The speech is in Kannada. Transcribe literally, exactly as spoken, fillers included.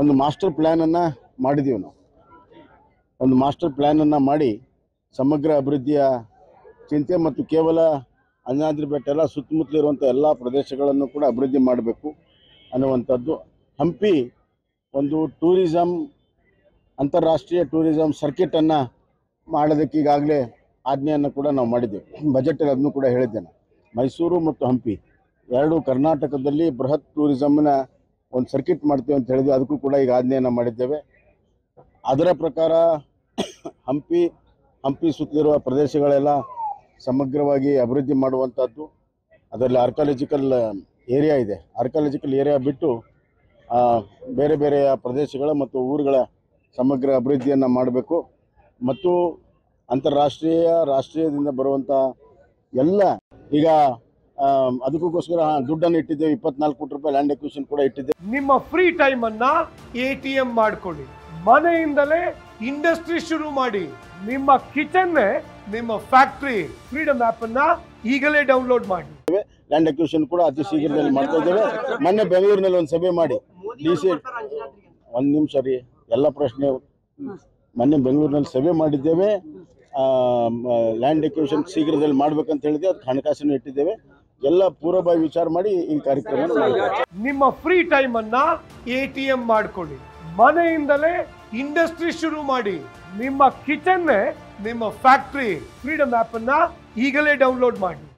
ಒಂದು ಮಾಸ್ಟರ್ ಪ್ಲಾನ್ ಅನ್ನು ಮಾಡಿದೀವಿ ನಾವು. ಒಂದು ಮಾಸ್ಟರ್ ಪ್ಲಾನ್ ಅನ್ನು ಮಾಡಿ ಸಮಗ್ರ ಅಭಿವೃದ್ಧಿಯ ಚಿಂತೆ ಮತ್ತು ಕೇವಲ ಅಂಜನಾದ್ರಿ ಬೆಟ್ಟ ಎಲ್ಲ ಸುತ್ತಮುತ್ತಲ ಇರುವಂಥ ಎಲ್ಲ ಪ್ರದೇಶಗಳನ್ನು ಕೂಡ ಅಭಿವೃದ್ಧಿ ಮಾಡಬೇಕು ಅನ್ನುವಂಥದ್ದು. ಹಂಪಿ ಒಂದು ಟೂರಿಸಂ ಅಂತಾರಾಷ್ಟ್ರೀಯ ಟೂರಿಸಂ ಸರ್ಕಿಟನ್ನು ಮಾಡೋದಕ್ಕೆ ಈಗಾಗಲೇ ಆಜ್ಞೆಯನ್ನು ಕೂಡ ನಾವು ಮಾಡಿದ್ದೇವೆ. ಬಜೆಟಲ್ಲಿ ಅದನ್ನು ಕೂಡ ಹೇಳಿದ್ದೇನೆ. ಮೈಸೂರು ಮತ್ತು ಹಂಪಿ ಎರಡೂ ಕರ್ನಾಟಕದಲ್ಲಿ ಬೃಹತ್ ಟೂರಿಸಮ್ನ ಒಂದು ಸರ್ಕಿಟ್ ಮಾಡ್ತೀವಿ ಅಂತ ಹೇಳಿದ್ವಿ. ಅದಕ್ಕೂ ಕೂಡ ಈಗ ಆಜ್ಞೆಯನ್ನು ಮಾಡಿದ್ದೇವೆ. ಅದರ ಪ್ರಕಾರ ಹಂಪಿ ಹಂಪಿ ಸುತ್ತಲಿರುವ ಪ್ರದೇಶಗಳೆಲ್ಲ ಸಮಗ್ರವಾಗಿ ಅಭಿವೃದ್ಧಿ ಮಾಡುವಂಥದ್ದು. ಅದರಲ್ಲಿ ಆರ್ಕಾಲಜಿಕಲ್ ಏರಿಯಾ ಇದೆ. ಆರ್ಕಾಲಜಿಕಲ್ ಏರಿಯಾ ಬಿಟ್ಟು ಬೇರೆ ಬೇರೆ ಪ್ರದೇಶಗಳ ಮತ್ತು ಊರುಗಳ ಸಮಗ್ರ ಅಭಿವೃದ್ಧಿಯನ್ನು ಮಾಡಬೇಕು. ಮತ್ತು ಅಂತಾರಾಷ್ಟ್ರೀಯ ರಾಷ್ಟ್ರೀಯದಿಂದ ಬರುವಂಥ ಎಲ್ಲ ಈಗ ಅದಕ್ಕೋಸ್ಕರ ದುಡ್ಡನ್ನು ಇಟ್ಟಿದ್ದೇವೆ. ಇಪ್ಪತ್ನಾಲ್ಕು ಕೋಟಿ ರೂಪಾಯಿ ಲ್ಯಾಂಡ್ ಅಕ್ವಿಸಿಷನ್ ಕೂಡ ಇಟ್ಟಿದ್ದೇವೆ. ನಿಮ್ಮ ಫ್ರೀ ಟೈಮ್ ಅನ್ನ ಎಟಿಎಂ ಮಾಡ್ಕೊಳ್ಳಿ. ಮನೆಯಿಂದಲೇ ಇಂಡಸ್ಟ್ರಿ ಶುರು ಮಾಡಿ. ನಿಮ್ಮ ಕಿಚನ್ ನಿಮ್ಮ ಫ್ಯಾಕ್ಟರಿ. ಫ್ರೀಡಮ್ ಆಪ್ ಅನ್ನ ಈಗಲೇ ಡೌನ್ಲೋಡ್ ಮಾಡಿ. ಲ್ಯಾಂಡ್ ಅಕ್ವಿಸಿಷನ್ ಕೂಡ ಅತಿ ಶೀಘ್ರದಲ್ಲಿ ಮಾಡ್ತಾ ಇದ್ದೇವೆ. ಮೊನ್ನೆ ಬೆಂಗಳೂರಿನಲ್ಲಿ ಒಂದು ಸಭೆ ಮಾಡಿ ಡಿ ಸಿ ಒಂದು ನಿಮಿಷ ರೀ ಎಲ್ಲ ಪ್ರಶ್ನೆ ಮೊನ್ನೆ ಬೆಂಗಳೂರಿನಲ್ಲಿ ಸಭೆ ಮಾಡಿದ್ದೇವೆ. ಲ್ಯಾಂಡ್ ಅಕ್ವಿಸಿಷನ್ ಶೀಘ್ರದಲ್ಲಿ ಮಾಡ್ಬೇಕಂತ ಹೇಳಿದೆ. ಅದಕ್ಕೆ ಹಣಕಾಸನ್ನು ಇಟ್ಟಿದ್ದೇವೆ. ಎಲ್ಲ ಪೂರ್ವಭಾವಿ ವಿಚಾರ ಮಾಡಿ ಈ ಕಾರ್ಯಕ್ರಮ. ನಿಮ್ಮ ಫ್ರೀ ಟೈಮ್ ಅನ್ನ ಎಟಿಎಂ ಮಾಡ್ಕೊಳ್ಳಿ. ಮನೆಯಿಂದಲೇ ಇಂಡಸ್ಟ್ರಿ ಶುರು ಮಾಡಿ. ನಿಮ್ಮ ಕಿಚನ್ ನಿಮ್ಮ ಫ್ಯಾಕ್ಟರಿ. ಫ್ರೀಡಮ್ ಆಪ್ ಅನ್ನ ಈಗಲೇ ಡೌನ್ಲೋಡ್ ಮಾಡಿ.